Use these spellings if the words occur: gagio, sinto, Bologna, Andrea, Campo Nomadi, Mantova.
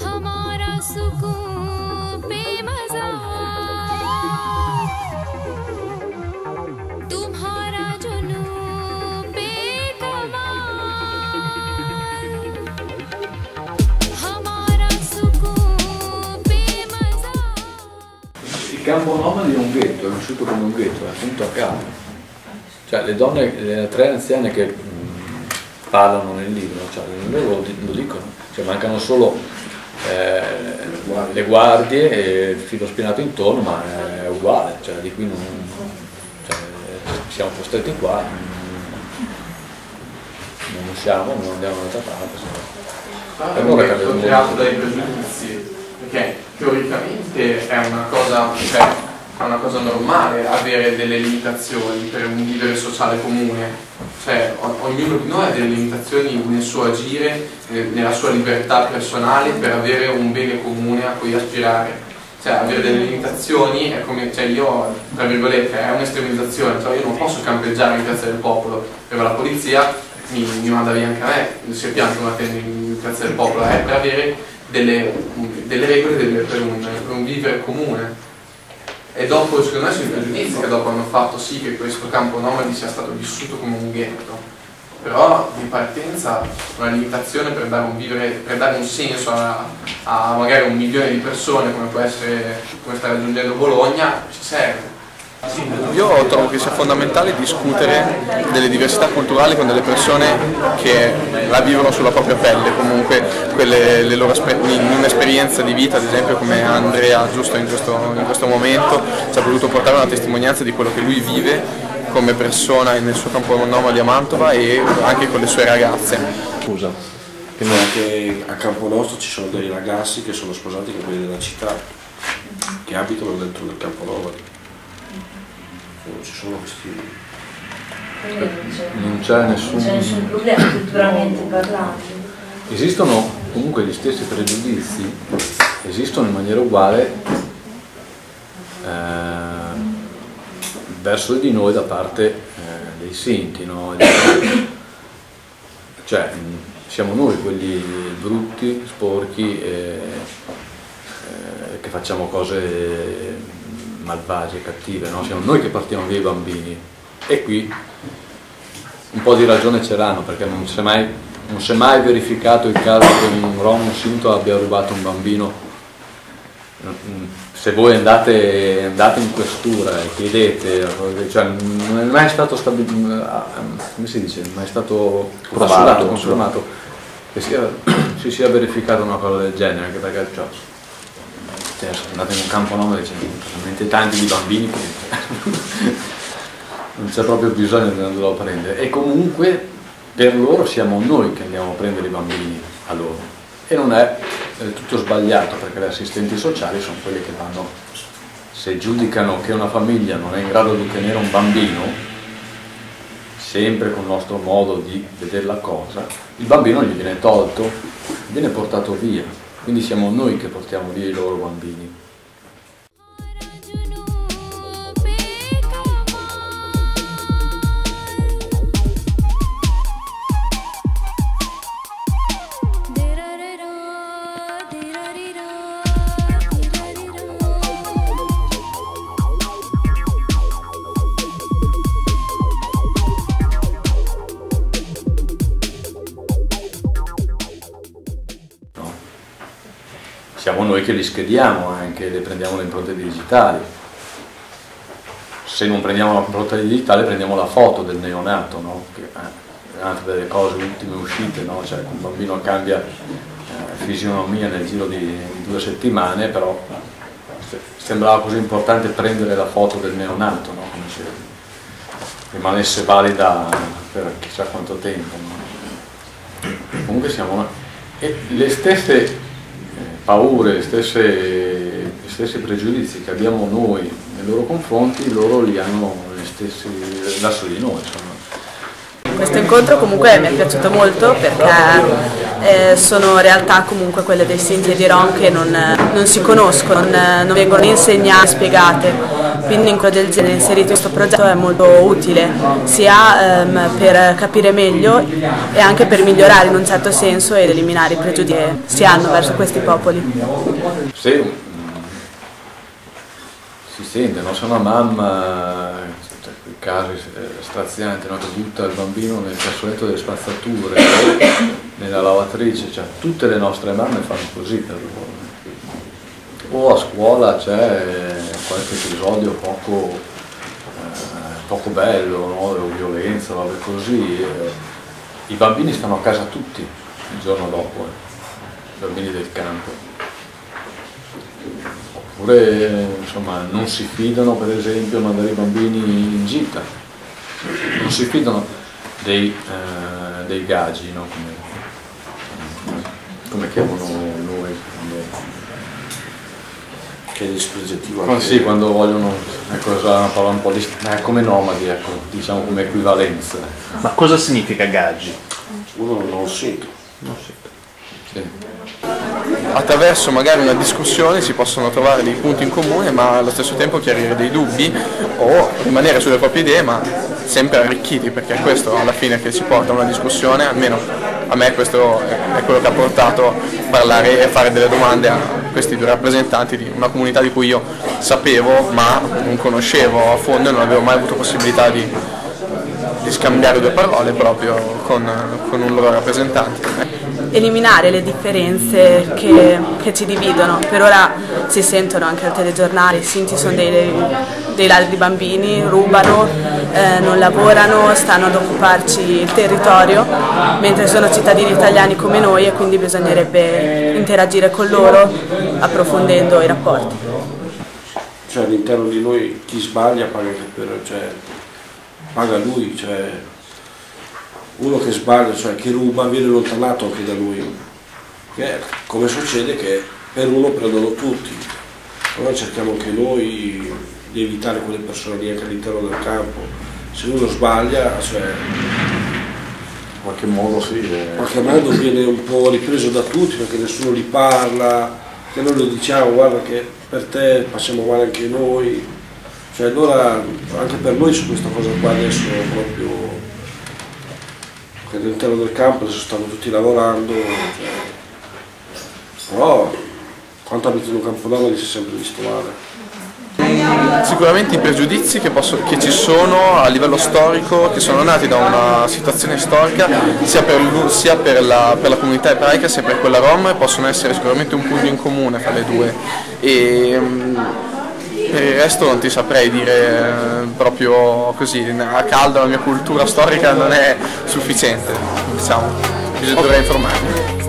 हमारा सुकून पे मजा तुम्हारा जुनून बेकमाल हमारा सुकून पे मजा. Il Campo Nomadi è un ghetto, è nasciuto come un ghetto, è appunto a caso. Cioè le donne, le tre anziane che parlano nel libro, cioè, lo dicono, cioè, mancano solo le guardie e il filo spinato intorno, ma è uguale, cioè, di qui non, cioè, siamo costretti qua, non usciamo, non andiamo da un'altra parte. Per ora è creato dai pregiudizi, perché teoricamente è una cosa normale avere delle limitazioni per un vivere sociale comune. Cioè, ognuno di noi ha delle limitazioni nel suo agire, nella sua libertà personale per avere un bene comune a cui aspirare. Cioè, avere delle limitazioni è come, cioè io, tra virgolette, è un'estremizzazione, cioè io non posso campeggiare in piazza del popolo, però la polizia mi manda via anche a me, se pianto una tenda in piazza del popolo, è per avere delle regole per un vivere comune. E dopo, secondo me, sono i pregiudizi che dopo hanno fatto sì che questo Campo Nomadi sia stato vissuto come un ghetto, però di partenza una limitazione per dare un, senso a magari 1 milione di persone come può essere, come sta raggiungendo Bologna, ci serve. Io trovo che sia fondamentale discutere delle diversità culturali con delle persone che la vivono sulla propria pelle, comunque quelle, le loro in un'esperienza di vita, ad esempio come Andrea giusto in questo momento ci ha voluto portare una testimonianza di quello che lui vive come persona nel suo Campo Nomadi a Mantova e anche con le sue ragazze. Scusa, che a campo nostro ci sono dei ragazzi che sono sposati con quelli della città, che abitano dentro del Campo Nomadi. Non ci sono questi... non c'è nessun problema culturalmente parlando. Esistono comunque gli stessi pregiudizi, esistono in maniera uguale verso di noi da parte dei sinti, no? Cioè siamo noi quelli brutti, sporchi, che facciamo cose malvagie e cattive, no? Siamo noi che partiamo via i bambini, e qui un po' di ragione ce l'hanno, perché non si è mai verificato il caso che un rom, un sinto abbia rubato un bambino. Se voi andate in questura e chiedete, cioè, non è mai stato confermato che si sia verificata una cosa del genere, anche perché andate in un Campo Nomadi, c'è veramente tanti di bambini che non c'è proprio bisogno di andarlo a prendere, e comunque per loro siamo noi che andiamo a prendere i bambini a loro, e non è tutto sbagliato, perché gli assistenti sociali sono quelli che vanno, se giudicano che una famiglia non è in grado di tenere un bambino, sempre con il nostro modo di vedere la cosa, il bambino gli viene tolto, viene portato via. Quindi siamo noi che portiamo via i loro bambini. Siamo noi che li schediamo anche, le prendiamo le impronte digitali. Se non prendiamo l'impronta digitale prendiamo la foto del neonato, no? Che è una delle cose ultime uscite, no? Cioè, un bambino cambia fisionomia nel giro di 2 settimane, però sembrava così importante prendere la foto del neonato, no? Come se rimanesse valida per chissà quanto tempo, no? Comunque siamo noi. E le stesse paure, gli stessi pregiudizi che abbiamo noi nei loro confronti, loro li hanno gli stessi verso di noi, insomma. Questo incontro comunque mi è piaciuto molto, perché sono realtà comunque quelle dei sentieron che non si conoscono, non vengono insegnate, spiegate, quindi in quello del genere inserito questo progetto è molto utile sia per capire meglio e anche per migliorare in un certo senso ed eliminare i pregiudizi che si hanno verso questi popoli. Sì, si sente, non sono una mamma, quei casi strazianti, no? Che butta il bambino nel cassoletto delle spazzature, nella lavatrice, cioè, tutte le nostre mamme fanno così per loro. O a scuola c'è qualche episodio poco bello, no? Violenza, vabbè, così. I bambini stanno a casa tutti il giorno dopo, i bambini del campo. Oppure insomma, non si fidano per esempio di mandare i bambini in gita, non si fidano dei gagi, no? Come chiamano noi? Che è il soggettivo. Ma sì, quando vogliono una cosa, parla un po' di come nomadi, ecco, diciamo come equivalenza. Ma cosa significa gagi? Uno non lo sento. Attraverso magari una discussione si possono trovare dei punti in comune, ma allo stesso tempo chiarire dei dubbi o rimanere sulle proprie idee, ma sempre arricchiti, perché è questo alla fine che ci porta a una discussione, almeno a me questo è quello che ha portato a parlare e fare delle domande a questi due rappresentanti di una comunità di cui io sapevo ma non conoscevo a fondo e non avevo mai avuto possibilità di scambiare due parole proprio con un loro rappresentante. Eliminare le differenze che ci dividono. Per ora si sentono anche al telegiornale, ci sono dei ladri bambini, rubano, non lavorano, stanno ad occuparci il territorio, mentre sono cittadini italiani come noi e quindi bisognerebbe interagire con loro approfondendo i rapporti. Cioè all'interno di noi chi sbaglia paga, paga lui, uno che sbaglia, che ruba, viene allontanato anche da lui, che come succede che per uno prendono tutti. Allora cerchiamo anche noi di evitare quelle persone lì anche all'interno del campo. Se uno sbaglia, in qualche modo in qualche modo viene un po' ripreso da tutti perché nessuno gli parla, che noi lo diciamo, guarda che per te passiamo male anche noi. Allora anche per noi su questa cosa qua adesso proprio. All'interno del campo adesso stanno tutti lavorando, però quanto abito in un campo nomadi si è sempre visto male. Sicuramente i pregiudizi che ci sono a livello storico, che sono nati da una situazione storica sia per la comunità ebraica sia per quella rom, e possono essere sicuramente un punto in comune fra le due. E, per il resto non ti saprei dire proprio così, a caldo la mia cultura storica non è sufficiente, diciamo, dovrei informarmi.